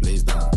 blaze down.